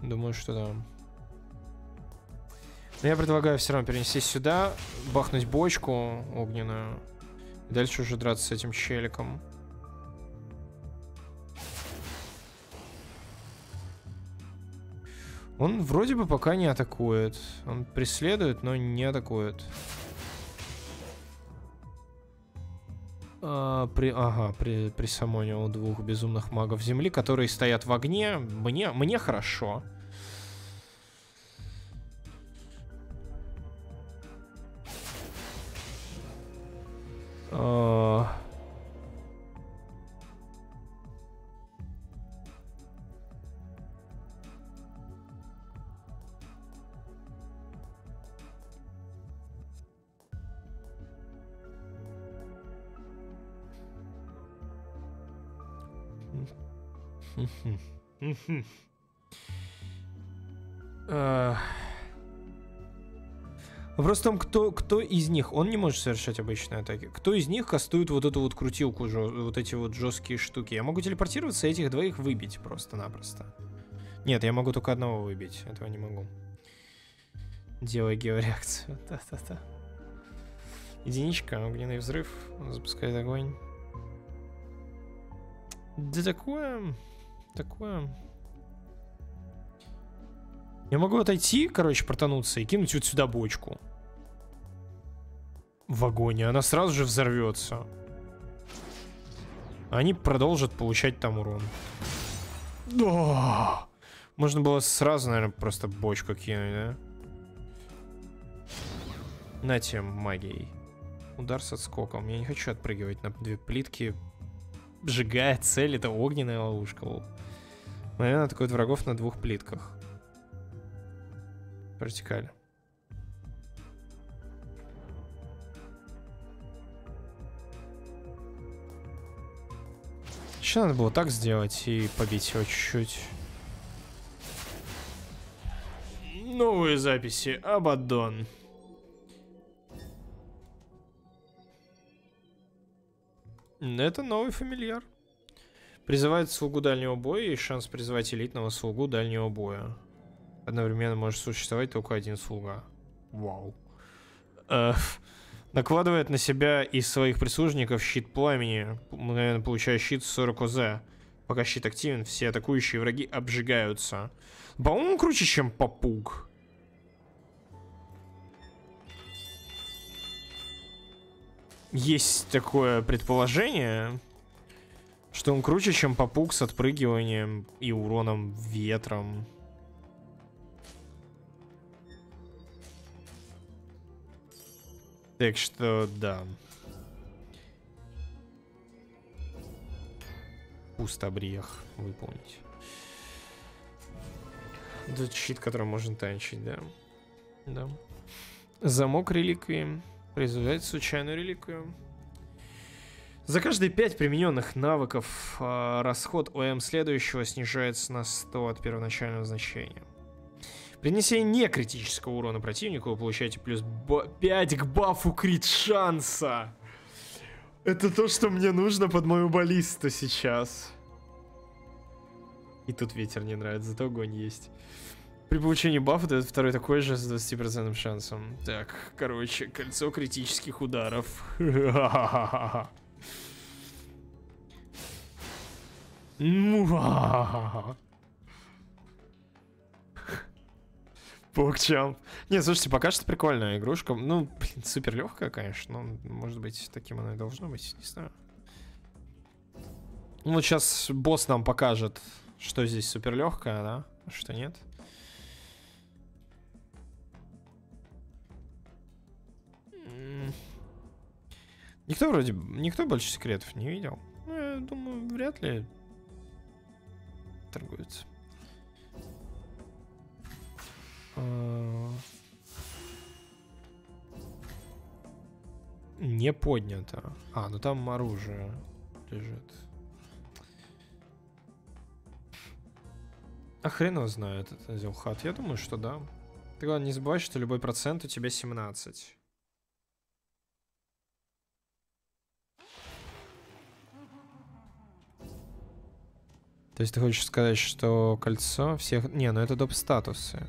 Думаю, что да. Но я предлагаю все равно перенести сюда, бахнуть бочку огненную. И дальше уже драться с этим челиком. Он вроде бы пока не атакует. Он преследует, но не атакует. Присамонил двух безумных магов земли, которые стоят в огне. Мне хорошо. Вопрос в том, кто из них, он не может совершать обычные атаки, кто из них кастует вот эту вот крутилку, вот эти вот жесткие штуки. Я могу телепортироваться и этих двоих выбить просто-напросто. Нет, я могу только одного выбить, этого не могу. Делай геореакцию, да-да-да. Единичка, огненный взрыв, запускает огонь. Да такое, такое. Я могу отойти, короче, протонуться и кинуть вот сюда бочку. В огонь, она сразу же взорвется. Они продолжат получать там урон. Да! Можно было сразу, наверное, просто бочку кинуть, да? На тем магией. Удар с отскоком. Я не хочу отпрыгивать на две плитки. Сжигая цель, это огненная ловушка. Наверное, атакует врагов на двух плитках. Вертикаль. Еще надо было так сделать и побить его чуть-чуть. Новые записи. Абаддон. Это новый фамильяр. Призывает слугу дальнего боя и шанс призывать элитного слугу дальнего боя. Одновременно может существовать только один слуга. Вау. Накладывает на себя из своих прислужников щит пламени, мгновенно получая щит 40 ОЗ. Пока щит активен, все атакующие враги обжигаются. По-моему, круче, чем попуг. Есть такое предположение, что он круче, чем попуг с отпрыгиванием и уроном ветром. Так что, да. Пустобрех выполнить. Тут щит, которым можно танчить, да. Да. Замок реликвии. Призывает случайную реликвию. За каждые 5 примененных навыков расход ОМ следующего снижается на 100 от первоначального значения. При нанесении некритического урона противнику вы получаете плюс 5 к бафу крит шанса. Это то, что мне нужно под мою баллисту сейчас. И тут ветер не нравится, зато огонь есть. При получении бафа дает второй такой же с 20% шансом. Так, короче, кольцо критических ударов. Пукчам. Не, слушайте, пока что прикольная игрушка. Ну, блин, супер легкая, конечно. Но, может быть, таким она и должна быть, не знаю. Ну, сейчас босс нам покажет, что здесь супер легкая, да? А что нет? Никто вроде, никто больше секретов не видел. Ну, я думаю, вряд ли торгуются. Не поднято. А, ну там оружие лежит. А хрен его знает, это Зилхат. Я думаю, что да. Ты главное не забывай, что любой процент у тебя 17. То есть ты хочешь сказать, что кольцо всех... Не, ну это доп. Статусы.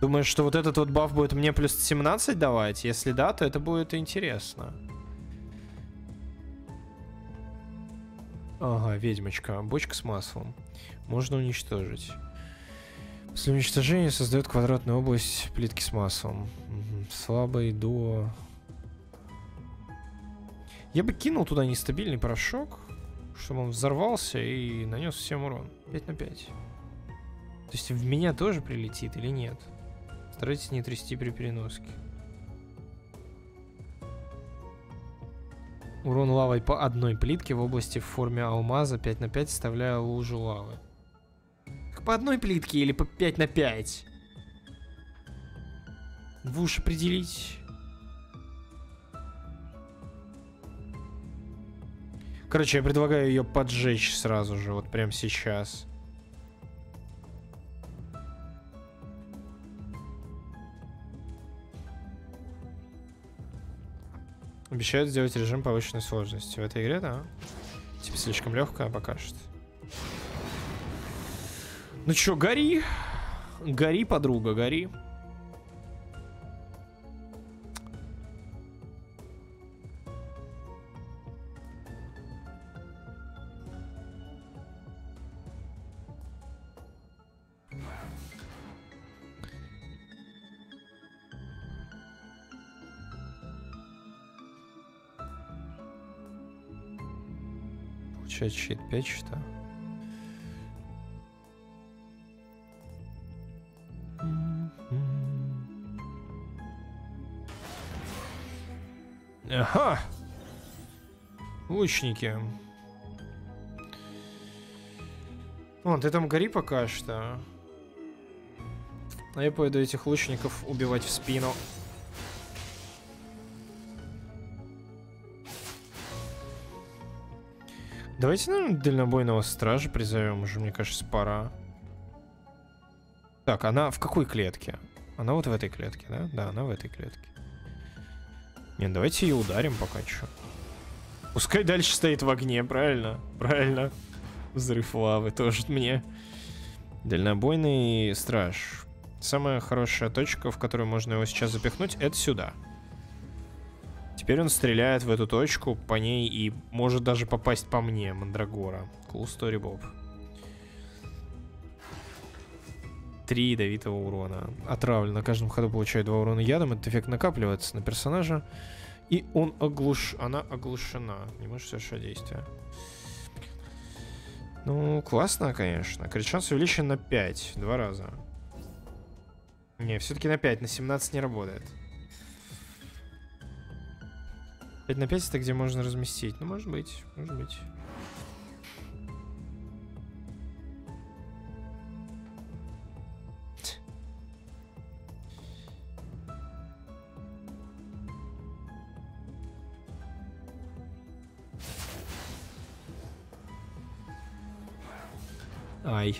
Думаешь, что вот этот вот баф будет мне плюс 17 давать? Если да, то это будет интересно. Ага, ведьмочка. Бочка с маслом. Можно уничтожить. После уничтожения создает квадратную область плитки с маслом. Слабый дуо. Я бы кинул туда нестабильный порошок, чтобы он взорвался и нанес всем урон. 5 на 5. То есть в меня тоже прилетит или нет? Старайтесь не трясти при переноске. Урон лавой по одной плитке в области в форме алмаза 5 на 5, вставляя лужу лавы. Как по одной плитке или по 5 на 5? Вы уж определить. Короче, я предлагаю ее поджечь сразу же, вот прямо сейчас. Обещают сделать режим повышенной сложности в этой игре, да? Типа слишком легкая пока что. Ну чё, гори! Гори, подруга, гори. Получать щит 5 что? Ага! Лучники. Вон, ты там гори пока что. А я пойду этих лучников убивать в спину. Давайте, наверное, дальнобойного стража призовем. Уже, мне кажется, пора. Так, она в какой клетке? Она вот в этой клетке, да? Да, она в этой клетке. Нет, давайте ее ударим пока что. Пускай дальше стоит в огне, правильно? Правильно. Взрыв лавы тоже мне. Дальнобойный страж. Самая хорошая точка, в которую можно его сейчас запихнуть, это сюда. Теперь он стреляет в эту точку, по ней, и может даже попасть по мне, Мандрагора. Cool story, Bob. 3 ядовитого урона. Отравлен. На каждом ходу получает 2 урона ядом. Этот эффект накапливается на персонажа. И он она оглушена. Не может совершать действия. Ну, классно, конечно. Крит-шанс увеличен на 5. 2 раза. Не, все-таки на 5. На 17 не работает. 5 на 5 это где можно разместить. Ну, может быть. Может быть. Ай.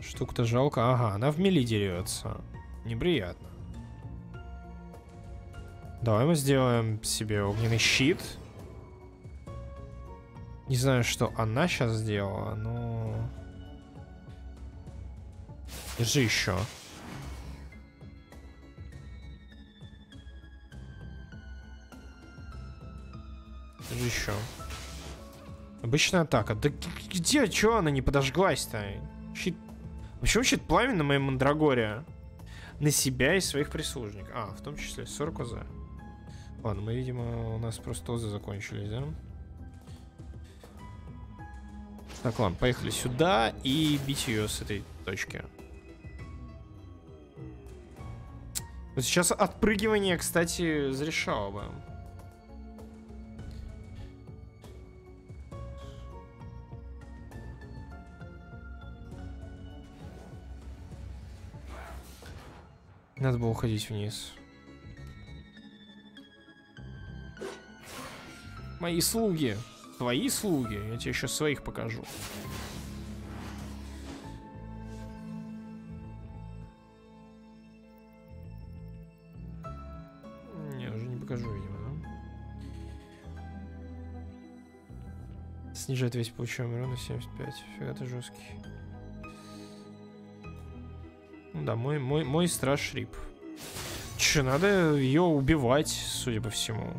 Штука-то жалко. Ага, она в мили дерется. Неприятно. Давай мы сделаем себе огненный щит. Не знаю, что она сейчас сделала, но... Держи еще. Держи еще. Обычная атака. Да где, чё она не подожглась-то? Щит... Почему щит пламени на моей Мандрагоре? На себя и своих прислужников. А, в том числе 40 ОЗ. Ладно, мы, видимо, у нас просто ОЗ закончились, да? Так, ладно, поехали сюда и бить ее с этой точки. Вот сейчас отпрыгивание, кстати, зарешало бы. Надо было уходить вниз. Мои слуги. Твои слуги. Я тебе еще своих покажу. Не, уже не покажу, видимо, да? Снижает весь получаемый урон на 75. Фига ты жесткий. Да, мой страж Рип. Че, надо ее убивать, судя по всему.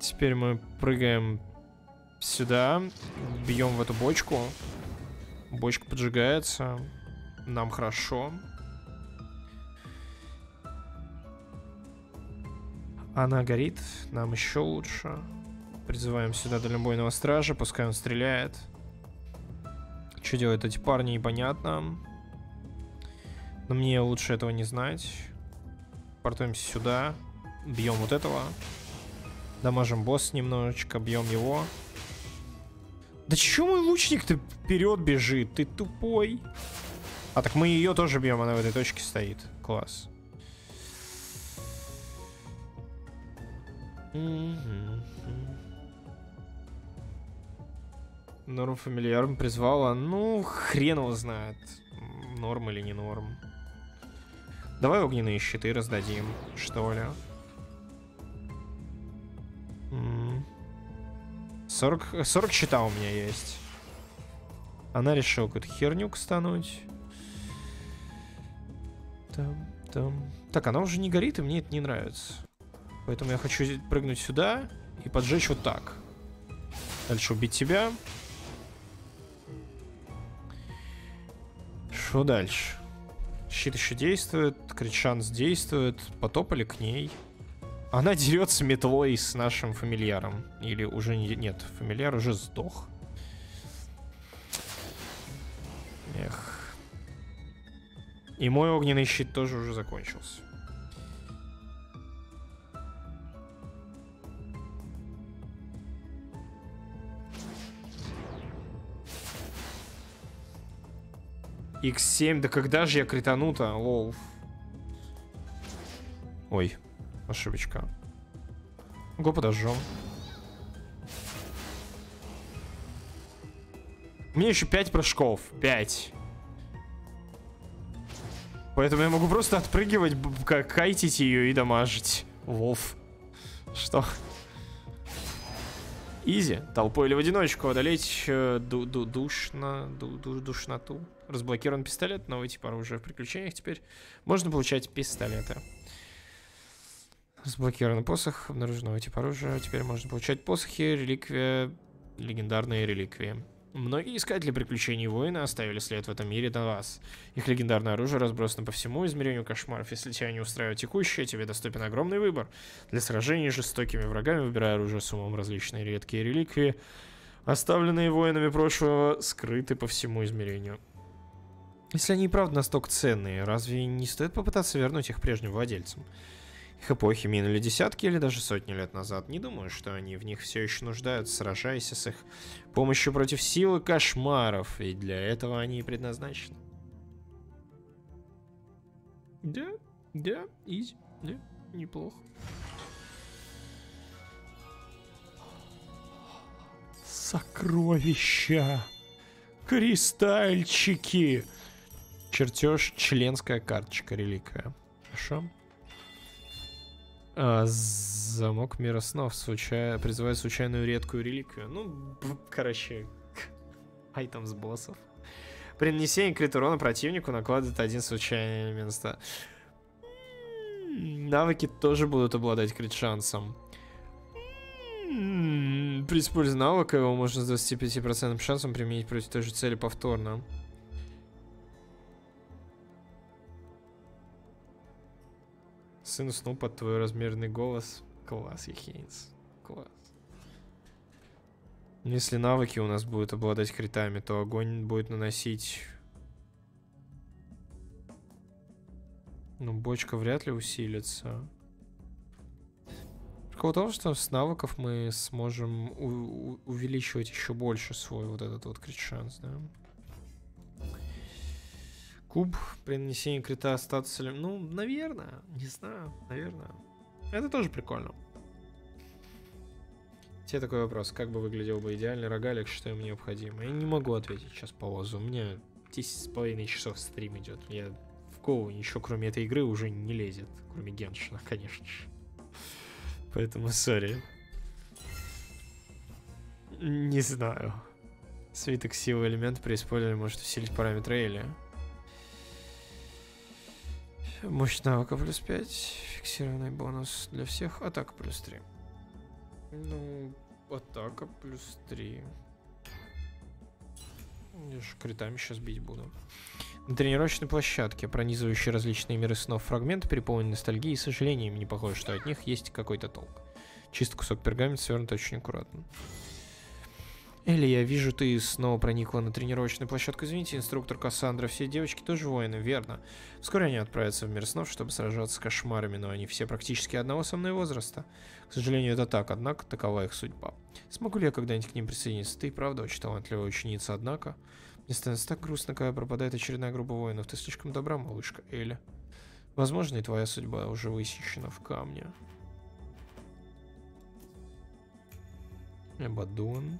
Теперь мы прыгаем сюда, бьем в эту бочку. Бочка поджигается. Нам хорошо. Она горит, нам еще лучше. Призываем сюда дальнобойного стража, пускай он стреляет. Что делают эти парни, непонятно. Но мне лучше этого не знать. Портуемся сюда. Бьем вот этого. Дамажим босса немножечко, бьем его. Да чё мой лучник-то вперед бежит? Ты тупой. А так мы ее тоже бьем, она в этой точке стоит. Класс. Норм фамильяром призвала. Ну, хрен его знает, норм или не норм. Давай огненные щиты раздадим, что ли. 40 щита у меня есть. Она решила какую-то херню кстануть. Так, она уже не горит, и мне это не нравится. Поэтому я хочу прыгнуть сюда и поджечь вот так. Дальше убить тебя. Что дальше? Щит еще действует, крит-шанс действует. Потопали к ней. Она дерется метлой с нашим фамильяром. Или уже не... Нет, фамильяр уже сдох. Эх. И мой огненный щит тоже уже закончился. Х7, да когда же я критану-то? Лол. Ой, ошибочка. Го подожжем. У меня еще 5 прыжков. 5. Поэтому я могу просто отпрыгивать, кайтить ее и дамажить. Лов. Что? Изи. Толпой или в одиночку одолеть душноту. Разблокирован пистолет, новый тип оружия. В приключениях теперь можно получать пистолеты. Разблокирован посох, обнаружен новый тип оружия. Теперь можно получать посохи, реликвия, легендарные реликвии. Многие искатели приключений воина оставили след в этом мире до вас. Их легендарное оружие разбросано по всему измерению кошмаров. Если тебя не устраивает текущее, тебе доступен огромный выбор. Для сражений с жестокими врагами выбирай оружие с умом. Различные редкие реликвии, оставленные воинами прошлого, скрыты по всему измерению. Если они и правда настолько ценные, разве не стоит попытаться вернуть их прежним владельцам? Их эпохи минули десятки или даже сотни лет назад. Не думаю, что они в них все еще нуждаются, сражаясь с их помощью против силы кошмаров. Ведь для этого они и предназначены. Да, изи, да, неплохо. Сокровища! Кристальчики! Чертеж, членская карточка, реликвия. Хорошо. Замок мира снов призывает случайную редкую реликвию. Ну, короче, айтем с боссов. При нанесении крит урона противнику накладывает один случайный элемент. Навыки тоже будут обладать крит-шансом. При использовании навыка его можно с 25% шансом применить против той же цели повторно. Сын уснул под твой размерный голос. Класс, Ехейнс. Класс. Если навыки у нас будут обладать критами, то огонь будет наносить... Ну, бочка вряд ли усилится. Прикол в том, что с навыков мы сможем увеличивать еще больше свой вот этот вот крит-шанс, да? Куб при нанесении крита статус... Ну, наверное. Не знаю. Наверное. Это тоже прикольно. Тебе такой вопрос. Как бы выглядел бы идеальный рогалик, что им необходимо? Я не могу ответить сейчас по лозу. У меня 10,5 часов стрим идет. Я в голову ничего кроме этой игры уже не лезет. Кроме Геншина, конечно же. Поэтому сори. Не знаю. Свиток силы элемент при использовании может усилить параметры Элли. Мощь навыка плюс 5, фиксированный бонус для всех, атака плюс 3. Ну, атака плюс 3. Я же критами сейчас бить буду. На тренировочной площадке, пронизывающие различные миры снов фрагменты, переполнены ностальгией и сожалением, не похоже, что от них есть какой-то толк. Чистый кусок пергамента свернут очень аккуратно. Элли, я вижу, ты снова проникла на тренировочную площадку. Извините, инструктор Кассандра, все девочки тоже воины, верно? Вскоре они отправятся в мир снов, чтобы сражаться с кошмарами, но они все практически одного со мной возраста. К сожалению, это так, однако такова их судьба. Смогу ли я когда-нибудь к ним присоединиться? Ты и правда очень талантливая ученица, однако... Мне становится так грустно, когда пропадает очередная группа воинов. Ты слишком добра, малышка Элли. Возможно, и твоя судьба уже высечена в камне. Абадон.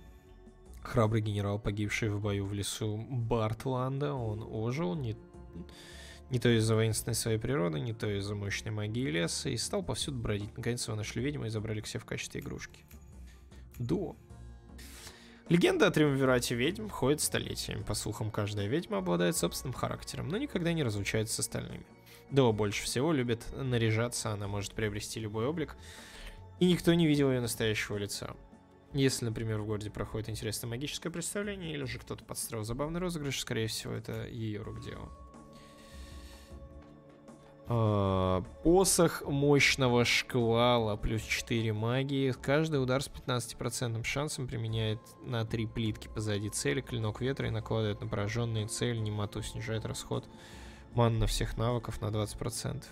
Храбрый генерал, погибший в бою в лесу Бартланда. Он ожил, не то из-за воинственной своей природы, не то из-за мощной магии леса, и стал повсюду бродить. Наконец его нашли ведьмы и забрали к себе в качестве игрушки. Дуо. Легенда о триумвирате ведьм ходит столетиями. По слухам, каждая ведьма обладает собственным характером, но никогда не разлучается с остальными. Дуо больше всего любит наряжаться, она может приобрести любой облик, и никто не видел ее настоящего лица. Если, например, в городе проходит интересное магическое представление, или же кто-то подстроил забавный розыгрыш, скорее всего, это ее рук дело. Посох мощного шквала, плюс 4 магии. Каждый удар с 15% шансом применяет на 3 плитки позади цели. Клинок ветра и накладывает на пораженные цели немоту. Снижает расход ман на всех навыков на 20%.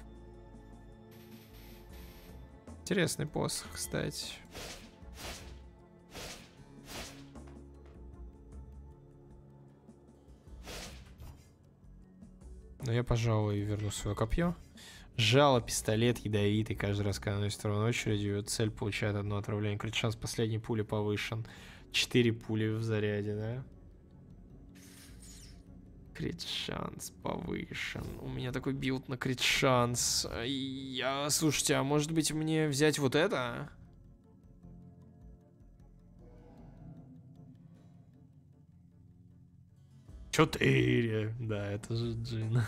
Интересный посох, кстати. Но я, пожалуй, верну свое копье. Жало, пистолет ядовитый. Каждый раз, когда наносит урон очередью, цель получает одно отравление. Крит шанс последней пули повышен. 4 пули в заряде, да? Крит шанс повышен. У меня такой билд на крит шанс. Слушайте, а может быть мне взять вот это? Четыре. Да, это же джин.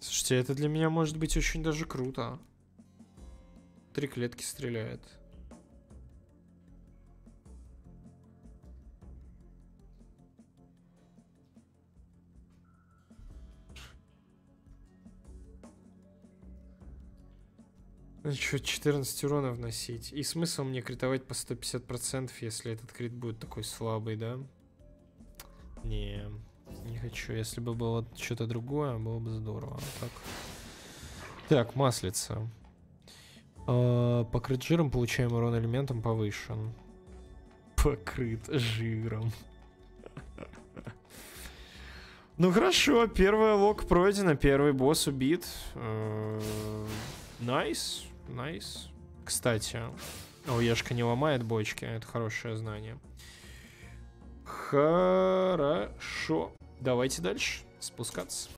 Слушайте, это для меня может быть очень даже круто. 3 клетки стреляет. Что, 14 урона вносить? И смысл мне критовать по 150%, если этот крит будет такой слабый, да? Не, не хочу. Если бы было что-то другое, было бы здорово. Так, так, маслица. Покрыт жиром, получаем урон элементом повышен. Покрыт жиром. Ну хорошо, первая лог пройдена, первый босс убит. Найс, найс. Кстати, ОЕшка не ломает бочки, это хорошее знание. Хорошо. Давайте дальше спускаться.